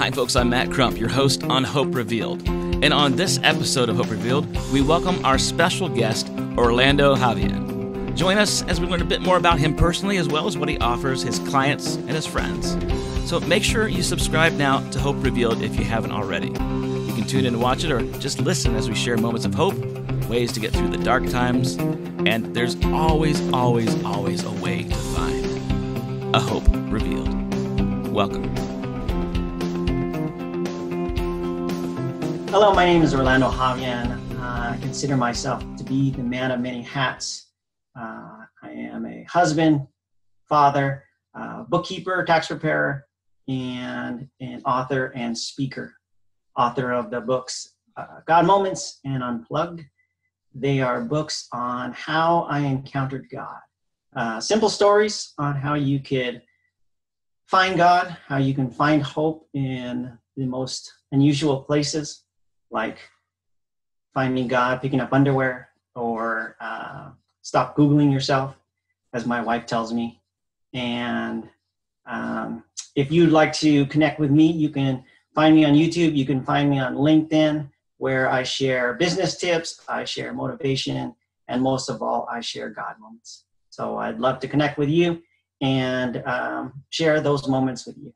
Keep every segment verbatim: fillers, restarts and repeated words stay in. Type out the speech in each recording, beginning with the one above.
Hi folks, I'm Matt Crump, your host on Hope Revealed. And on this episode of Hope Revealed, we welcome our special guest, Orlando Javien. Join us as we learn a bit more about him personally, as well as what he offers his clients and his friends. So make sure you subscribe now to Hope Revealed if you haven't already. You can tune in and watch it, or just listen as we share moments of hope, ways to get through the dark times, and there's always, always, always a way to find a hope revealed. Welcome. Hello, my name is Orlando Javien. Uh, I consider myself to be the man of many hats. Uh, I am a husband, father, uh, bookkeeper, tax preparer, and an author and speaker. Author of the books uh, God Moments and Unplugged. They are books on how I encountered God. Uh, simple stories on how you could find God, how you can find hope in the most unusual places, like finding God picking up underwear, or uh, stop Googling yourself, as my wife tells me. And um, if you'd like to connect with me, you can find me on YouTube. You can find me on LinkedIn, where I share business tips, I share motivation, and most of all, I share God moments. So I'd love to connect with you and um, share those moments with you.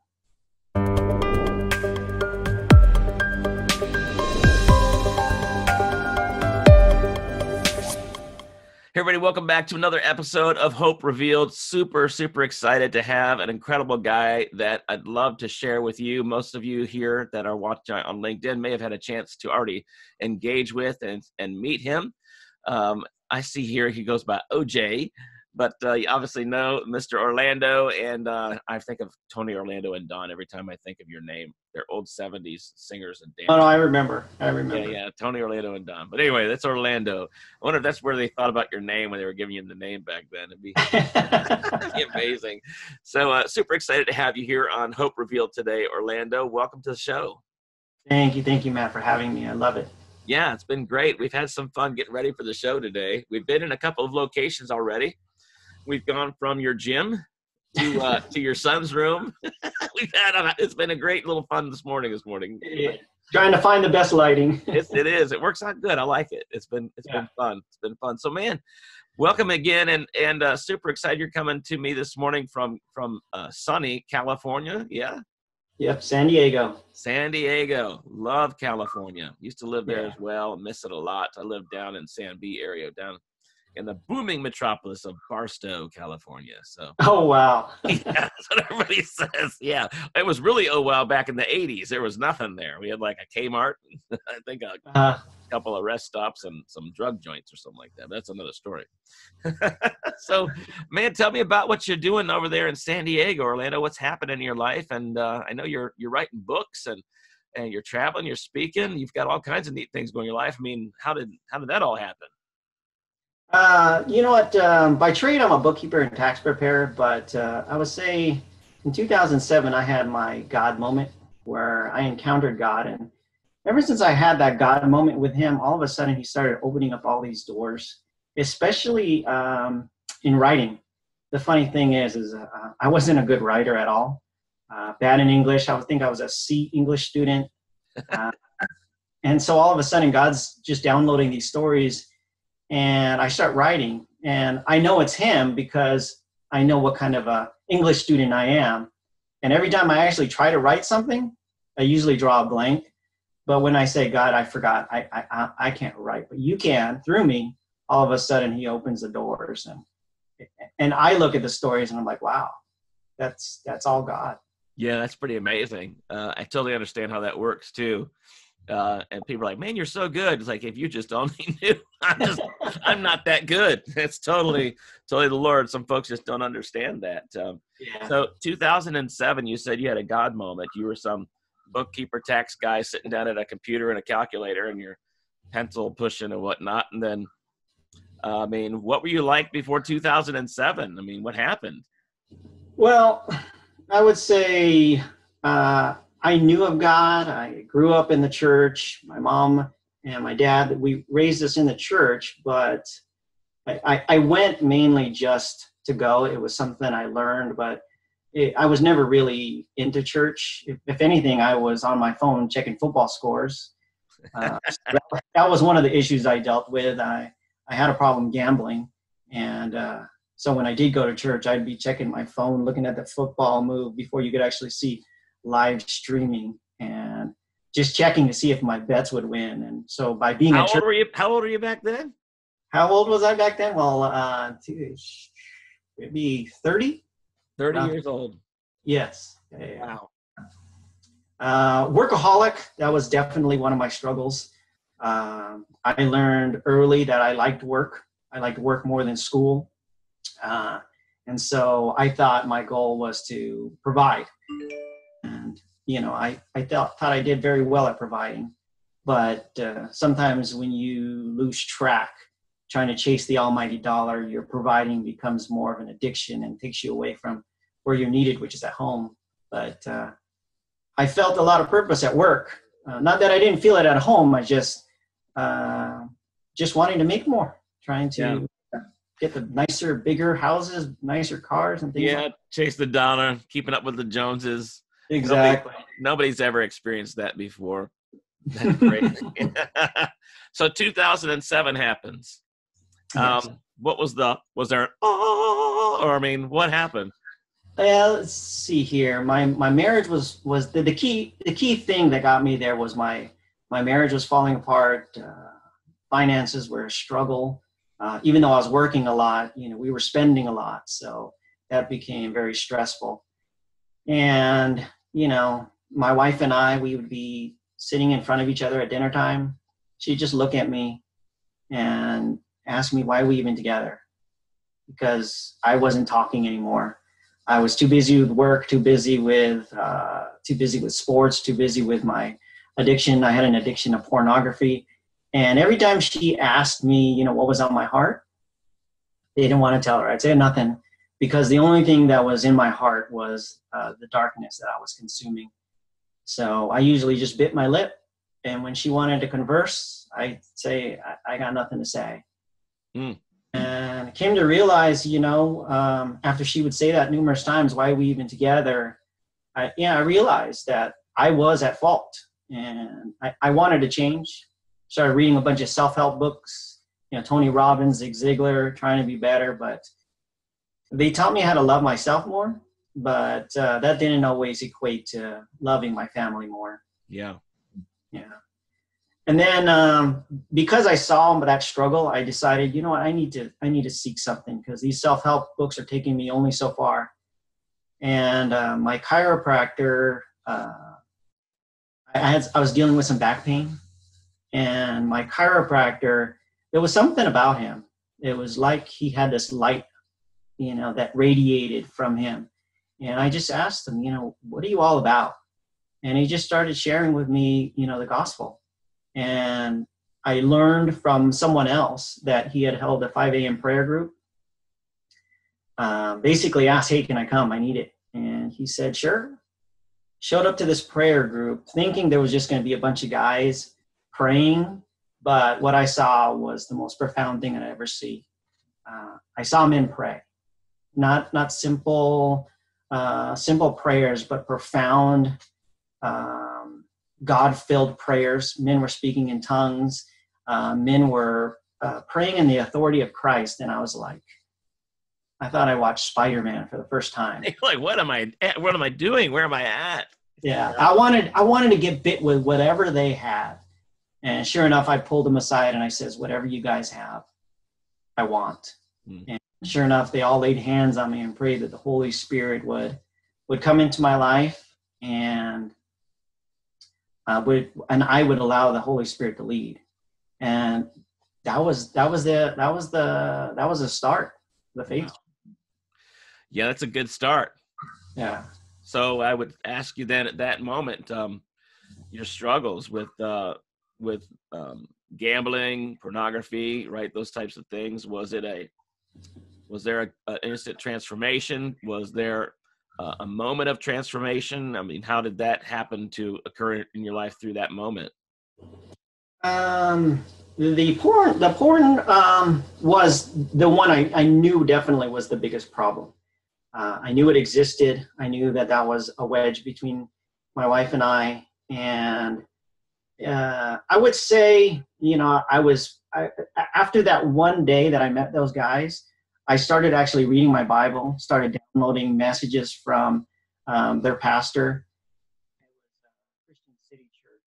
Hey everybody, welcome back to another episode of Hope Revealed. Super, super excited to have an incredible guy that I'd love to share with you. Most of you here that are watching on LinkedIn may have had a chance to already engage with and, and meet him. Um, I see here he goes by O J, but uh, you obviously know Mister Orlando, and uh, I think of Tony Orlando and Don every time I think of your name. They're old seventies singers and dancers. Oh, no, I remember. I remember. Yeah, yeah, Tony Orlando and Don. But anyway, that's Orlando. I wonder if that's where they thought about your name when they were giving you the name back then. It'd be, it'd be amazing. So uh, super excited to have you here on Hope Revealed today, Orlando. Welcome to the show. Thank you. Thank you, Matt, for having me. I love it. Yeah, it's been great. We've had some fun getting ready for the show today. We've been in a couple of locations already. We've gone from your gym to uh, to your son's room. We've had a, it's been a great little fun this morning. This morning, yeah, trying to find the best lighting. it, it is. It works out good. I like it. It's been it's yeah. been fun. It's been fun. So man, welcome again, and and uh, super excited you're coming to me this morning from from uh, sunny California. Yeah. Yep, San Diego. San Diego. Love California. Used to live there yeah. as well. Miss it a lot. I lived down in San B area down. in the booming metropolis of Barstow, California. So, oh, wow. Yeah, that's what everybody says. Yeah. It was really, oh, wow, back in the eighties. There was nothing there. We had like a Kmart, I think a uh, couple of rest stops and some drug joints or something like that. That's another story. So, man, tell me about what you're doing over there in San Diego, Orlando. What's happening in your life? And uh, I know you're you're writing books and, and you're traveling, you're speaking. You've got all kinds of neat things going in your life. I mean, how did how did that all happen? Uh, you know what, um, by trade, I'm a bookkeeper and tax preparer, but uh, I would say in two thousand seven, I had my God moment where I encountered God. And ever since I had that God moment with him, all of a sudden he started opening up all these doors, especially um, in writing. The funny thing is, is uh, I wasn't a good writer at all. Uh, bad in English. I would think I was a C English student. Uh, and so all of a sudden God's just downloading these stories. And I start writing, and I know it's him because I know what kind of a English student I am. And every time I actually try to write something, I usually draw a blank. But when I say, God, I forgot, I I, I can't write, but you can through me. All of a sudden, he opens the doors, and and I look at the stories, and I'm like, wow, that's that's all God. Yeah, that's pretty amazing. Uh, I totally understand how that works too. Uh, and people are like, man, you're so good. It's like, if you just only knew, I'm just, I'm not that good. It's totally, totally the Lord. Some folks just don't understand that. Um, yeah. So two thousand seven, you said you had a God moment. You were some bookkeeper tax guy sitting down at a computer and a calculator and your pencil pushing and whatnot. And then, uh, I mean, what were you like before two thousand seven? I mean, what happened? Well, I would say, uh, I knew of God. I grew up in the church. My mom and my dad, we raised us in the church, but I, I went mainly just to go. It was something I learned, but it, I was never really into church. If, if anything, I was on my phone checking football scores. Uh, so that, that was one of the issues I dealt with. I, I had a problem gambling. And uh, so when I did go to church, I'd be checking my phone, looking at the football move before you could actually see live streaming, and just checking to see if my bets would win. And so by being how a church, old were you, how old were you back then? How old was I back then? Well, uh, it'd be thirty. Thirty um, years old. Yes. Wow. Uh, workaholic. That was definitely one of my struggles. Um, I learned early that I liked work. I liked work more than school. Uh, and so I thought my goal was to provide. And, you know, I, I thought, thought I did very well at providing. But uh, sometimes when you lose track, trying to chase the almighty dollar, your providing becomes more of an addiction and takes you away from where you're needed, which is at home. But uh, I felt a lot of purpose at work. Uh, not that I didn't feel it at home. I just uh, just wanting to make more, trying to yeah. get the nicer, bigger houses, nicer cars and things. Yeah, like that. Chase the dollar, keeping up with the Joneses. Exactly. Nobody, nobody's ever experienced that before. That's crazy. So two thousand seven happens. Um, what was the, was there an, oh, or I mean, what happened? Yeah, let's see here. My, my marriage was, was the, the key, the key thing that got me there was my, my marriage was falling apart. Uh, finances were a struggle. Uh, even though I was working a lot, you know, we were spending a lot. So that became very stressful. And, you know, my wife and I, we would be sitting in front of each other at dinner time. She'd just look at me and asked me why we even together, because I wasn't talking anymore. I was too busy with work, too busy with uh, too busy with sports, too busy with my addiction. I had an addiction to pornography, and every time she asked me, you know, what was on my heart, they didn't want to tell her. I'd say nothing, because the only thing that was in my heart was uh, the darkness that I was consuming. So I usually just bit my lip, and when she wanted to converse, I'd say I, I got nothing to say. Mm. And I came to realize, you know, um, after she would say that numerous times, why are we even together? I, yeah, I realized that I was at fault, and I, I wanted to change. Started reading a bunch of self-help books, you know, Tony Robbins, Zig Ziglar, trying to be better. But they taught me how to love myself more, but uh, that didn't always equate to loving my family more. Yeah. Yeah. And then um, because I saw that struggle, I decided, you know what, I need to I need to seek something, because these self-help books are taking me only so far. And uh, my chiropractor, uh, I had I was dealing with some back pain, and my chiropractor, there was something about him. It was like he had this light, you know, that radiated from him. And I just asked him, you know, what are you all about? And he just started sharing with me, you know, the gospel. And I learned from someone else that he had held a five a.m. prayer group. Um, basically asked, hey, can I come? I need it. And he said, sure. Showed up to this prayer group thinking there was just going to be a bunch of guys praying. But what I saw was the most profound thing I'd ever see. Uh, I saw men pray. Not not simple, uh, simple prayers, but profound um God-filled prayers. Men were speaking in tongues. Uh, men were uh, praying in the authority of Christ. And I was like, I thought I watched Spider-Man for the first time. You're like, what am I at? What am I doing? Where am I at? Yeah, I wanted I wanted to get bit with whatever they had. And sure enough, I pulled them aside and I says, whatever you guys have, I want. Mm. And sure enough, they all laid hands on me and prayed that the Holy Spirit would would come into my life, and Uh, would, and I would allow the Holy Spirit to lead. And that was, that was the, that was the, that was the start, the faith. Wow. Yeah. That's a good start. Yeah. So I would ask you then at that moment, um, your struggles with, uh, with, um, gambling, pornography, right? Those types of things. Was it a, was there a, a instant transformation? Was there Uh, a moment of transformation? I mean, how did that happen to occur in your life through that moment? Um, the porn, the porn um, was the one I, I knew definitely was the biggest problem. Uh, I knew it existed. I knew that that was a wedge between my wife and I. And uh, I would say, you know, I was, I, after that one day that I met those guys, I started actually reading my Bible, started downloading messages from um, their pastor, Christian City Church,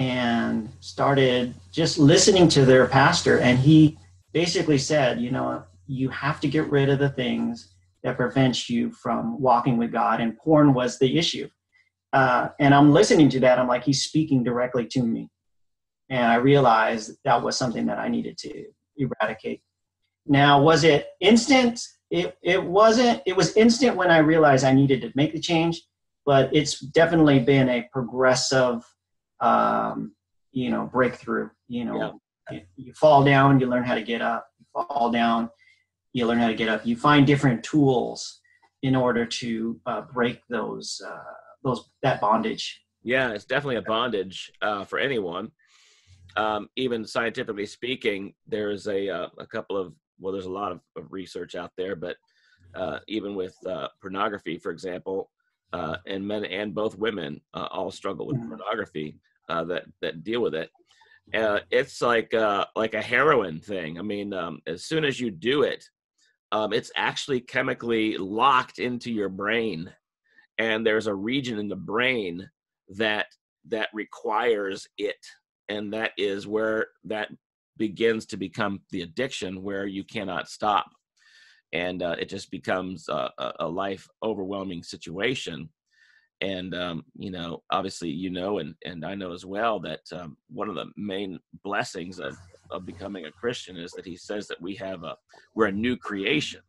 and started just listening to their pastor. And he basically said, you know, you have to get rid of the things that prevents you from walking with God, and porn was the issue. Uh, and I'm listening to that. I'm like, he's speaking directly to me. And I realized that was something that I needed to eradicate. Now, was it instant? It it wasn't. It was instant when I realized I needed to make the change, but it's definitely been a progressive, um, you know, breakthrough. You know, yeah. you, you fall down, you learn how to get up. You fall down, you learn how to get up. You find different tools in order to uh, break those uh, those that bondage. Yeah, it's definitely a bondage uh, for anyone. Um, even scientifically speaking, there's a uh, a couple of well, there's a lot of, of research out there, but uh, even with uh, pornography, for example, uh, and men and both women uh, all struggle with pornography uh, that that deal with it. Uh, it's like uh, like a heroin thing. I mean, um, as soon as you do it, um, it's actually chemically locked into your brain, and there's a region in the brain that that requires it. And that is where that begins to become the addiction where you cannot stop. And uh, it just becomes a, a life overwhelming situation. And, um, you know, obviously, you know, and, and I know as well that um, one of the main blessings of, of becoming a Christian is that he says that we have a, we're a new creation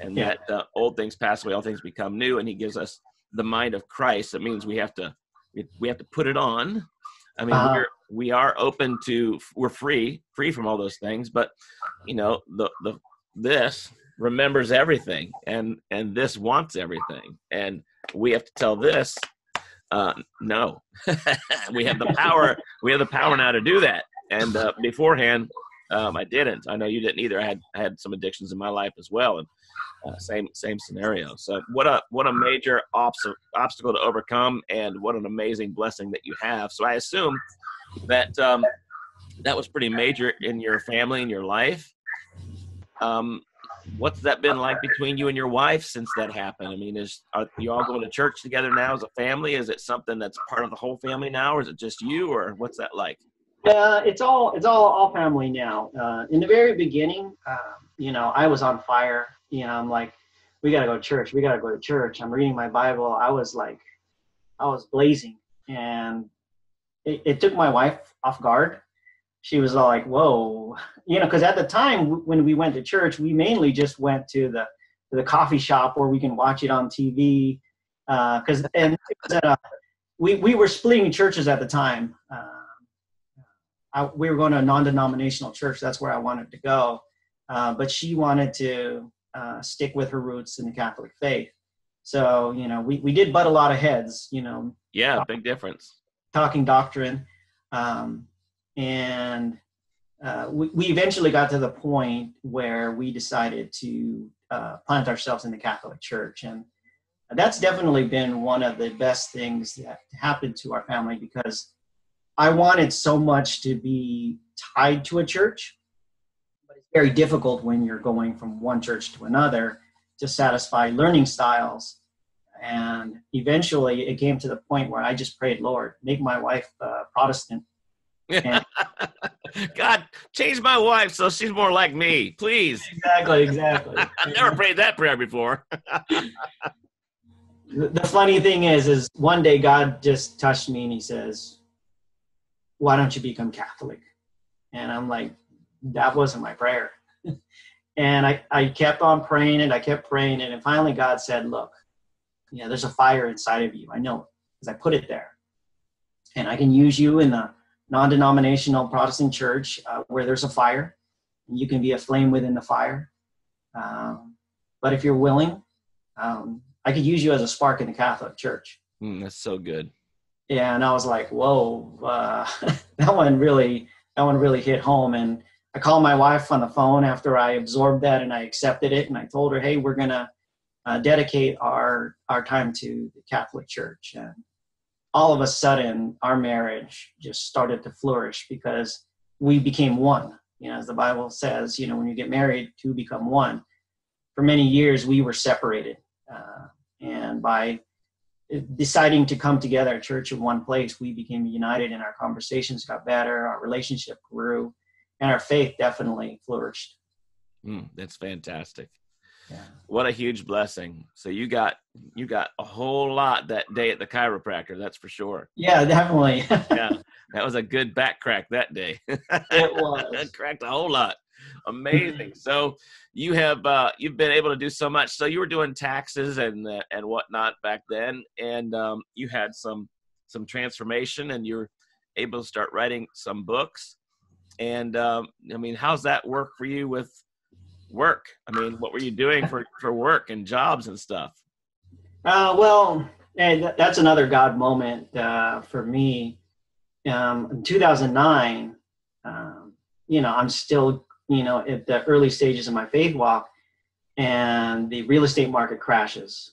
and yeah. that uh, old things pass away, all things become new. And he gives us the mind of Christ. That means we have to, we have to put it on. I mean, uh, we're, we are open to, we're free, free from all those things, but you know, the, the, this remembers everything and, and this wants everything. And we have to tell this, uh, no, we have the power, we have the power now to do that. And, uh, beforehand, um, I didn't, I know you didn't either. I had, I had some addictions in my life as well. And uh, same, same scenario. So what a, what a major obs- obstacle to overcome, and what an amazing blessing that you have. So I assume that, um, that was pretty major in your family, in your life. Um, what's that been like between you and your wife since that happened? I mean, is, are you all going to church together now as a family? Is it something that's part of the whole family now, or is it just you, or what's that like? Uh, it's all, it's all, all family now. Uh, in the very beginning, uh, you know, I was on fire. You know, I'm like, we got to go to church. We got to go to church. I'm reading my Bible. I was like, I was blazing. And it, it took my wife off guard. She was all like, whoa, you know, because at the time when we went to church, we mainly just went to the to the coffee shop where we can watch it on T V. Because uh, and uh, we, we were splitting churches at the time. Um, I, we were going to a non-denominational church. That's where I wanted to go. Uh, but she wanted to uh, stick with her roots in the Catholic faith. So, you know, we, we did butt a lot of heads, you know. Yeah, talking, big difference. Talking doctrine. Um And uh, we, we eventually got to the point where we decided to uh, plant ourselves in the Catholic Church. And that's definitely been one of the best things that happened to our family, because I wanted so much to be tied to a church. But it's very difficult when you're going from one church to another to satisfy learning styles. And eventually it came to the point where I just prayed, Lord, make my wife uh, Protestant. God, change my wife so she's more like me, please. Exactly, exactly. I've never prayed that prayer before. The funny thing is, is one day God just touched me and he says, why don't you become Catholic? And I'm like, that wasn't my prayer. And I, I kept on praying and I kept praying. And finally God said, look, you know, there's a fire inside of you. I know it because I put it there. And I can use you in the non-denominational Protestant church uh, where there's a fire, and you can be a flame within the fire. Um, but if you're willing, um, I could use you as a spark in the Catholic church. Mm, that's so good. Yeah. And I was like, whoa, uh, that one really, that one really hit home. And I called my wife on the phone after I absorbed that and I accepted it. And I told her, hey, we're going to, uh, dedicate our, our time to the Catholic Church. And all of a sudden, our marriage just started to flourish because we became one. You know, as the Bible says, you know, when you get married, two become one. For many years, we were separated. Uh, and by deciding to come together at church in one place, we became united, and our conversations got better, our relationship grew, and our faith definitely flourished. Mm, that's fantastic. Yeah. What a huge blessing. So you got you got a whole lot that day at the chiropractor, that's for sure. Yeah, definitely. Yeah, that was a good back crack that day. It was. That cracked a whole lot. Amazing. So you have uh, you've been able to do so much. So you were doing taxes and uh, and whatnot back then, and um, you had some some transformation, and you're able to start writing some books. And um, I mean, how's that work for you with work? I mean, what were you doing for, for work and jobs and stuff? Uh, well, and that's another God moment uh, for me. Um, in two thousand nine, um, you know, I'm still, you know, at the early stages of my faith walk, and the real estate market crashes.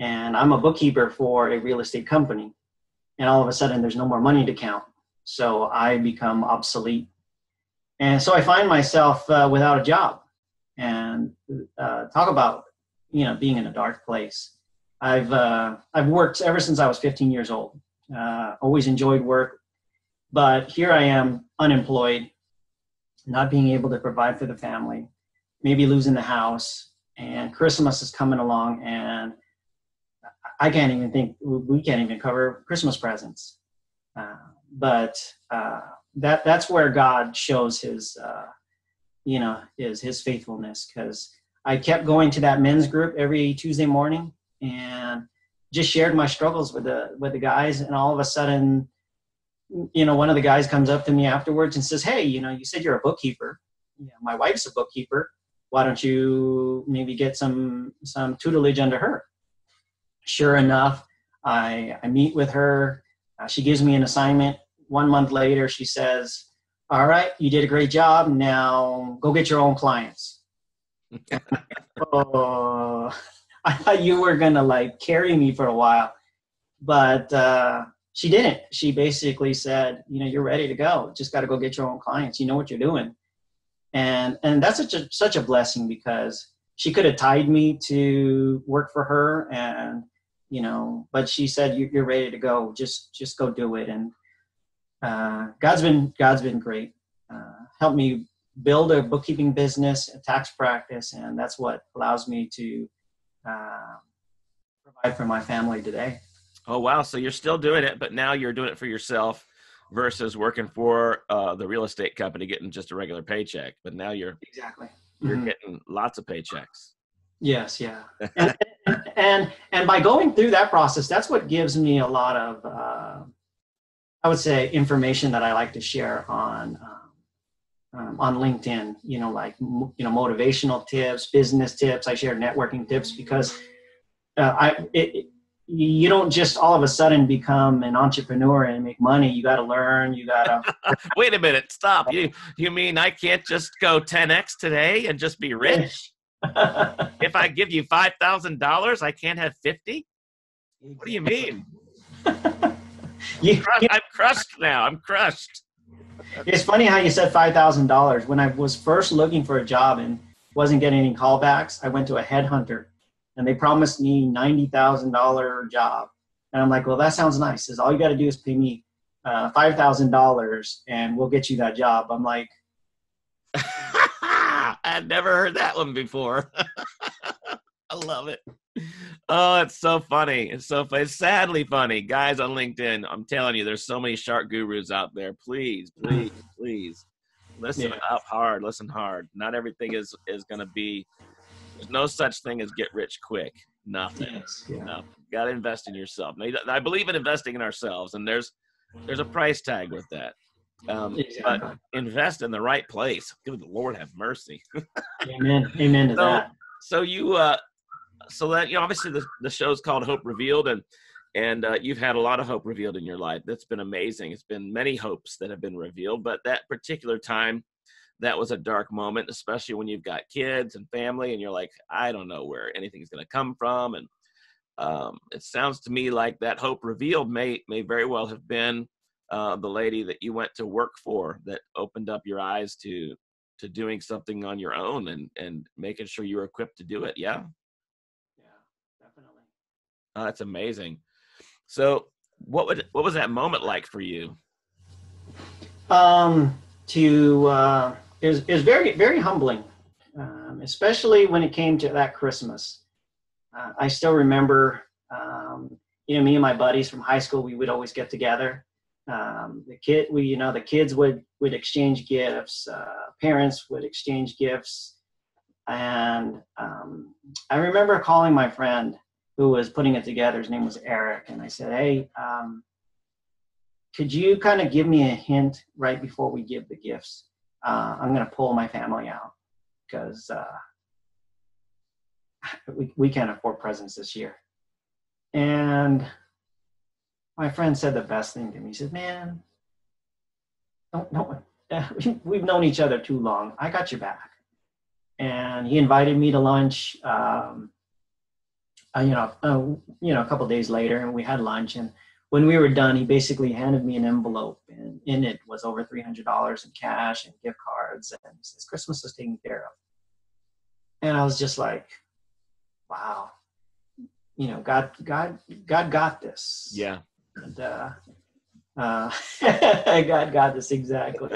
And I'm a bookkeeper for a real estate company. And all of a sudden, there's no more money to count. So I become obsolete. And so I find myself uh, without a job. And uh, talk about, you know, being in a dark place. I've uh, I've worked ever since I was fifteen years old. Uh, always enjoyed work, but here I am unemployed, not being able to provide for the family, maybe losing the house, and Christmas is coming along, and I can't even think we can't even cover Christmas presents. Uh, but uh, that that's where God shows His. Uh, you know, is his faithfulness, because I kept going to that men's group every Tuesday morning and just shared my struggles with the with the guys. And all of a sudden, you know, one of the guys comes up to me afterwards and says, hey, you know, you said you're a bookkeeper. You know, my wife's a bookkeeper. Why don't you maybe get some some tutelage under her? Sure enough, I, I meet with her. Uh, she gives me an assignment. One month later, she says, all right, you did a great job. Now go get your own clients. Oh, I thought you were going to like carry me for a while, but uh, she didn't. She basically said, you know, you're ready to go. Just got to go get your own clients. You know what you're doing. And, and that's such a, such a blessing, because she could have tied me to work for her, and, you know, but she said, you, you're ready to go. Just, just go do it. And, Uh, God's been God's been great. Uh, helped me build a bookkeeping business, a tax practice, and that's what allows me to uh, provide for my family today. Oh wow! So you're still doing it, but now you're doing it for yourself versus working for uh, the real estate company, getting just a regular paycheck. But now you're exactly you're mm-hmm. getting lots of paychecks. Yes, yeah, and, and and and by going through that process, that's what gives me a lot of. Uh, I would say information that I like to share on um, um, on LinkedIn, you know, like, you know, motivational tips, business tips. I share networking tips because uh, I it, it, you don't just all of a sudden become an entrepreneur and make money. You got to learn. You got to wait a minute. Stop. You you mean I can't just go ten X today and just be rich? If I give you five thousand dollars, I can't have fifty? What do you mean? You, you, I'm crushed now. I'm crushed. It's funny how you said five thousand dollars. When I was first looking for a job and wasn't getting any callbacks, I went to a headhunter, and they promised me ninety thousand dollars job. And I'm like, well, that sounds nice. Says all you got to do is pay me uh, five thousand dollars, and we'll get you that job. I'm like, I've never heard that one before. I love it. Oh, it's so funny. It's so funny. It's sadly funny. Guys on LinkedIn, I'm telling you, there's so many shark gurus out there. Please, please, please listen yeah. up hard. Listen hard. Not everything is, is going to be, there's no such thing as get rich quick. Nothing. Yes, yeah. Nothing. You got to invest in yourself. Now, I believe in investing in ourselves, and there's, there's a price tag with that. Um, exactly. But invest in the right place. Good Lord have mercy. Amen. Amen to so, that. So you, uh, So that, you know, obviously the, the show's called Hope Revealed, and and uh, you've had a lot of hope revealed in your life. That's been amazing. It's been many hopes that have been revealed, but that particular time that was a dark moment, especially when you've got kids and family and you're like, I don't know where anything's going to come from. And um, it sounds to me like that Hope Revealed may, may very well have been uh, the lady that you went to work for that opened up your eyes to, to doing something on your own and, and making sure you were equipped to do it. Yeah. Yeah, definitely. Oh, that's amazing. So what would, what was that moment like for you? Um, to, uh, it was, it was very, very humbling, um, especially when it came to that Christmas. Uh, I still remember, um, you know, me and my buddies from high school, we would always get together. Um, the kid, we, you know, the kids would, would exchange gifts, uh, parents would exchange gifts. And, um, I remember calling my friend who was putting it together. His name was Eric. And I said, hey, um, could you kind of give me a hint right before we give the gifts? Uh, I'm going to pull my family out because, uh, we, we can't afford presents this year. And my friend said the best thing to me. He said, man, don't, don't, we've known each other too long. I got your back. And he invited me to lunch, um, uh, you know, uh, you know, a couple of days later, and we had lunch. And when we were done, he basically handed me an envelope, and in it was over three hundred dollars in cash and gift cards. And he says, Christmas is taken care of. And I was just like, wow, you know, God, God, God got this. Yeah. And, uh, uh, God got this. Exactly.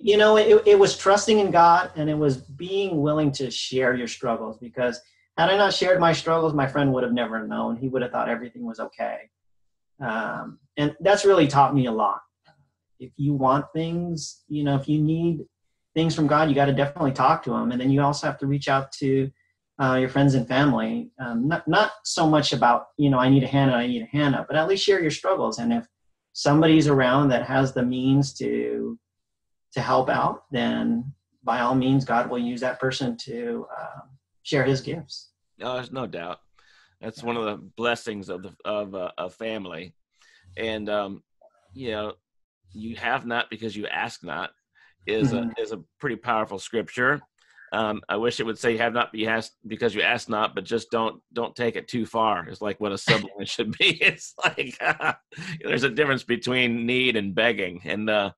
You know, it, it was trusting in God, and it was being willing to share your struggles, because had I not shared my struggles, my friend would have never known. He would have thought everything was okay. Um, and that's really taught me a lot. If you want things, you know, if you need things from God, you got to definitely talk to him. And then you also have to reach out to Uh, your friends and family, um, not, not so much about, you know, I need a hand up, I need a hand up, but at least share your struggles. And if somebody's around that has the means to, to help out, then by all means, God will use that person to uh, share his gifts. No, there's no doubt. That's yeah. one of the blessings of the, of uh, a family. And, um, you know, you have not because you ask not is mm-hmm. a, is a pretty powerful scripture. Um, I wish it would say have not be asked because you asked not, but just don't, don't take it too far. It's like what a subline should be. It's like, uh, there's a difference between need and begging. And, uh,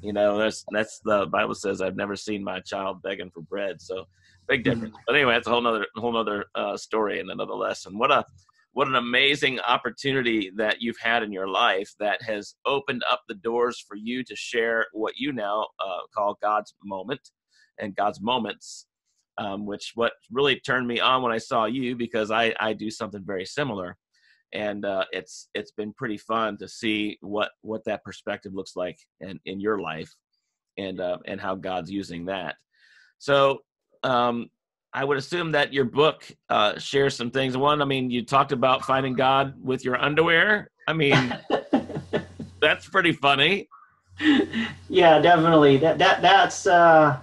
you know, that's, that's the Bible says, I've never seen my child begging for bread. So big difference. Mm-hmm. But anyway, that's a whole nother, whole nother, uh, story and another lesson. What a, what an amazing opportunity that you've had in your life that has opened up the doors for you to share what you now, uh, call God's moment. And God's moments, um, which what really turned me on when I saw you, because I, I do something very similar. And uh, it's it's been pretty fun to see what what that perspective looks like in, in your life and uh, and how God's using that. So um, I would assume that your book uh, shares some things. One, I mean, you talked about finding God with your underwear. I mean, that's pretty funny. Yeah, definitely. That that that's... Uh...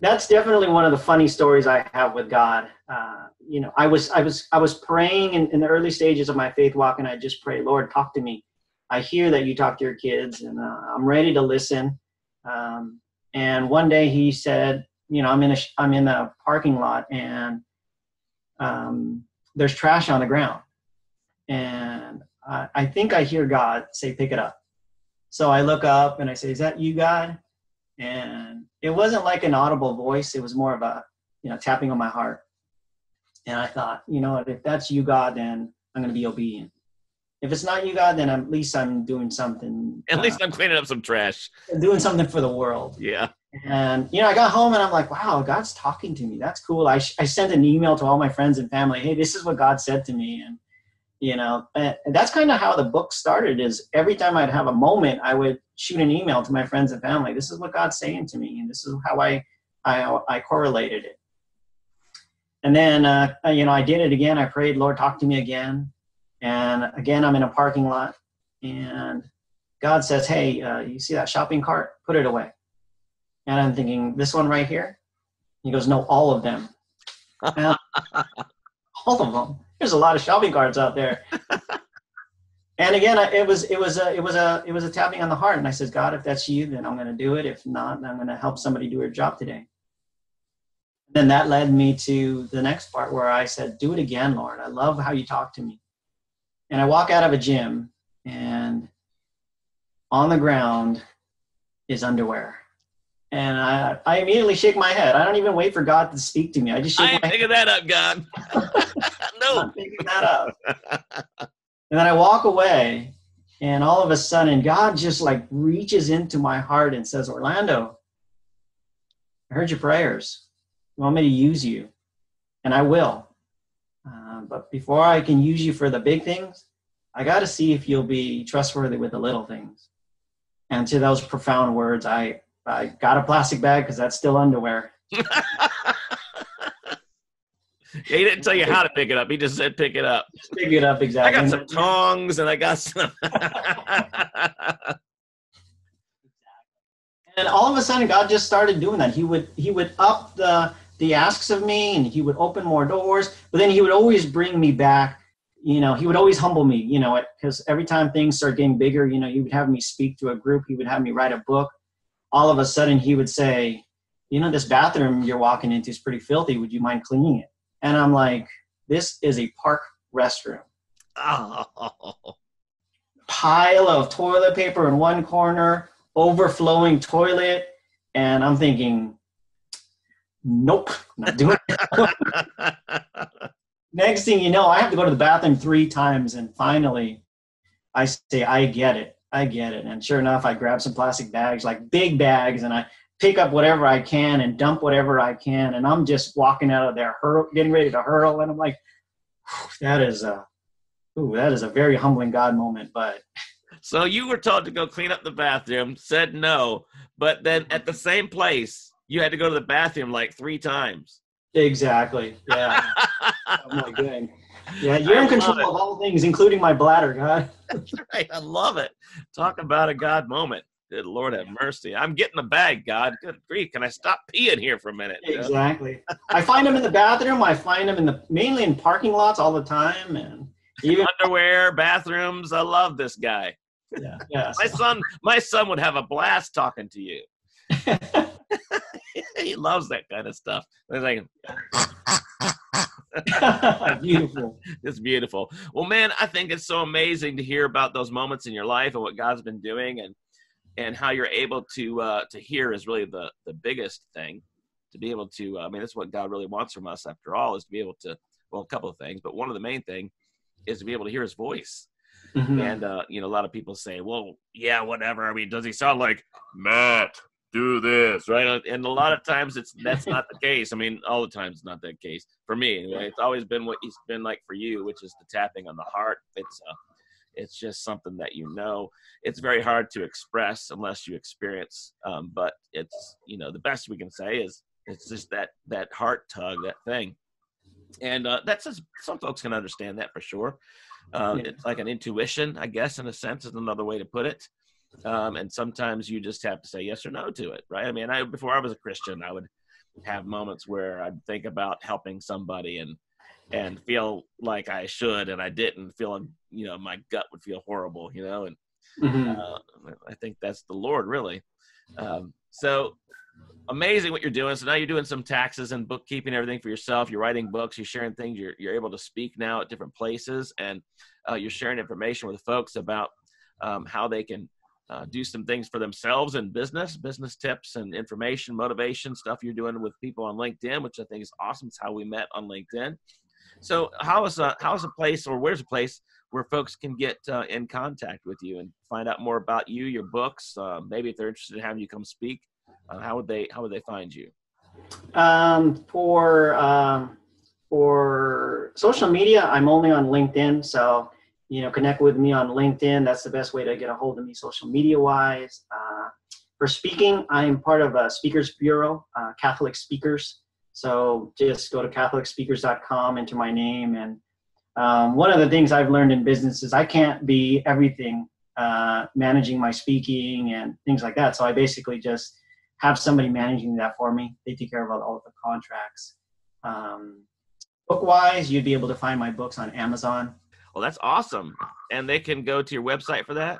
That's definitely one of the funny stories I have with God. Uh, you know, I was, I was, I was praying in, in the early stages of my faith walk, and I just pray, Lord, talk to me. I hear that you talk to your kids, and uh, I'm ready to listen. Um, and one day he said, you know, I'm in a, I'm in a parking lot, and um, there's trash on the ground, and I, I think I hear God say, pick it up. So I look up and I say, is that you, God? And it wasn't like an audible voice. It was more of a, you know, tapping on my heart. And I thought, you know, if that's you, God, then I'm going to be obedient. If it's not you, God, then I'm, at least I'm doing something. At uh, least I'm cleaning up some trash. Doing something for the world. Yeah. And, you know, I got home and I'm like, wow, God's talking to me. That's cool. I, sh- I sent an email to all my friends and family. Hey, this is what God said to me. And, you know, and that's kind of how the book started. Is every time I'd have a moment, I would shoot an email to my friends and family. This is what God's saying to me, and this is how I, I, I correlated it. And then, uh, you know, I did it again. I prayed, Lord, talk to me again. And again, I'm in a parking lot, and God says, hey, uh, you see that shopping cart? Put it away. And I'm thinking, this one right here? He goes, no, all of them. All of them. There's a lot of shopping carts out there. And again, it was it was a it was a it was a tapping on the heart, and I said, God, if that's you, then I'm going to do it. If not, then I'm going to help somebody do their job today. And then that led me to the next part where I said, do it again, Lord. I love how you talk to me. And I walk out of a gym, and on the ground is underwear. And I, I immediately shake my head. I don't even wait for God to speak to me. I just shake I ain't my head. I picking that up, God. No. I'm picking that up. And then I walk away, and all of a sudden, God just like reaches into my heart and says, Orlando, I heard your prayers. You want me to use you? And I will. Uh, but before I can use you for the big things, I got to see if you'll be trustworthy with the little things. And to those profound words, I I got a plastic bag because that's still underwear. Yeah, he didn't tell you how to pick it up. He just said pick it up. Just pick it up, exactly. I got some tongs and I got some. And all of a sudden, God just started doing that. He would he would up the the asks of me, and he would open more doors. But then he would always bring me back. You know, he would always humble me. You know, because every time things start getting bigger, you know, he would have me speak to a group. He would have me write a book. All of a sudden, he would say, "You know, this bathroom you're walking into is pretty filthy. Would you mind cleaning it?" And I'm like, this is a park restroom. Oh. Pile of toilet paper in one corner, overflowing toilet. And I'm thinking, nope, not doing it. Next thing you know, I have to go to the bathroom three times. And finally, I say, I get it. I get it. And sure enough, I grab some plastic bags, like big bags, and I pick up whatever I can and dump whatever I can. And I'm just walking out of there, hurl, getting ready to hurl. And I'm like, that is a, ooh, that is a very humbling God moment. But so you were told to go clean up the bathroom, said no, but then at the same place, you had to go to the bathroom like three times. Exactly. Yeah. Oh my God. Yeah. You're in control of all things, including my bladder, God. That's right. I love it. Talk about a God moment. Good Lord have mercy. I'm getting the bag, God. Good grief. Can I stop peeing here for a minute? Exactly. I find them in the bathroom. I find them in the mainly in parking lots all the time, and even underwear, bathrooms. I love this guy. Yeah. Yeah. My son, my son would have a blast talking to you. He loves that kind of stuff. It's like beautiful. It's beautiful. Well, man, I think it's so amazing to hear about those moments in your life and what God's been doing, and and how you're able to uh, to hear is really the, the biggest thing, to be able to, I mean, that's what God really wants from us after all, is to be able to, well, a couple of things, but one of the main thing is to be able to hear his voice. Mm-hmm. And, uh, you know, a lot of people say, well, yeah, whatever. I mean, does he sound like, Matt, do this, right? And a lot of times it's, that's not the case. I mean, all the time it's not that case. For me, anyway, it's always been what he's been like for you, which is the tapping on the heart. It's uh, It's just something that, you know, it's very hard to express unless you experience. Um, but it's, you know, the best we can say is it's just that that heart tug, that thing. And uh, that's just, some folks can understand that for sure. Um, yeah. It's like an intuition, I guess, in a sense, is another way to put it. Um, and sometimes you just have to say yes or no to it, right? I mean, I before I was a Christian, I would have moments where I'd think about helping somebody and and feel like I should, and I didn't feel, you know, my gut would feel horrible, you know, and mm-hmm. uh, I think that's the Lord, really. Um, so amazing what you're doing. So now you're doing some taxes and bookkeeping, everything for yourself. You're writing books, you're sharing things, you're, you're able to speak now at different places, and uh, you're sharing information with folks about um, how they can uh, do some things for themselves in business, business tips and information, motivation, stuff you're doing with people on LinkedIn, which I think is awesome. It's how we met on LinkedIn. So how is a, how is a place, or where's a place where folks can get uh, in contact with you and find out more about you, your books, uh, maybe if they're interested in having you come speak, uh, how would they, how would they find you? Um, for, uh, for social media, I'm only on LinkedIn. So, you know, connect with me on LinkedIn. That's the best way to get a hold of me, social media wise. Uh, for speaking, I am part of a speakers bureau, uh, Catholic Speakers. So just go to Catholic speakers dot com, enter my name. And um, one of the things I've learned in business is I can't be everything, uh, managing my speaking and things like that. So I basically just have somebody managing that for me. They take care of all the contracts. Um, book-wise, you'd be able to find my books on Amazon. Well, that's awesome. And they can go to your website for that?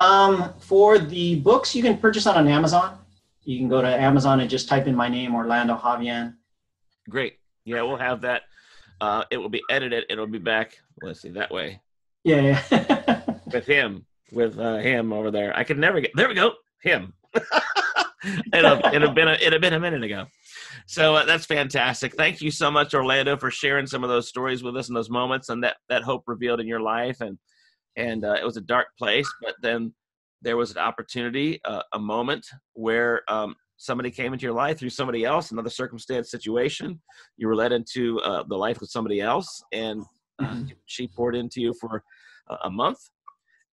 Um, for the books, you can purchase on Amazon. You can go to Amazon and just type in my name, Orlando Javien. Great. Yeah, we'll have that. Uh, it will be edited. It'll be back. Let's see, that way. Yeah. yeah. with him, with uh, him over there. I could never get, there we go, him. it'll, it'll been a, it'll been a minute ago. So uh, that's fantastic. Thank you so much, Orlando, for sharing some of those stories with us and those moments and that, that hope revealed in your life. And, and uh, it was a dark place, but then there was an opportunity, uh, a moment where um, somebody came into your life through somebody else, another circumstance, situation. You were led into uh, the life with somebody else, and uh, mm-hmm. she poured into you for uh, a month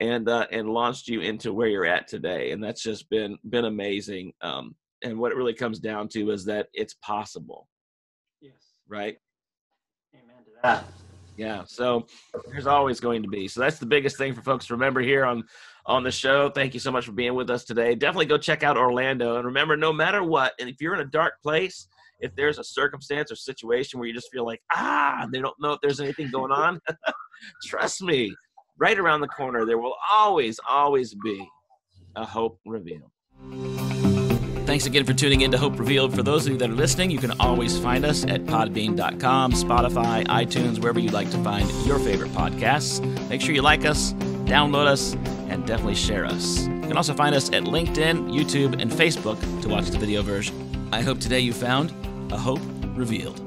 and uh, and launched you into where you're at today. And that's just been been amazing. Um, and what it really comes down to is that it's possible. Yes. Right? Amen to that. Yeah, so there's always going to be. So that's the biggest thing for folks to remember here on, on the show. Thank you so much for being with us today. Definitely go check out Orlando. And remember, no matter what, and if you're in a dark place, if there's a circumstance or situation where you just feel like, ah, they don't know if there's anything going on, trust me, right around the corner, there will always, always be a hope revealed. Thanks again for tuning in to Hope Revealed. For those of you that are listening, you can always find us at podbean dot com, Spotify, iTunes, wherever you'd like to find your favorite podcasts. Make sure you like us, download us, and definitely share us. You can also find us at LinkedIn, YouTube, and Facebook to watch the video version. I hope today you found a hope revealed.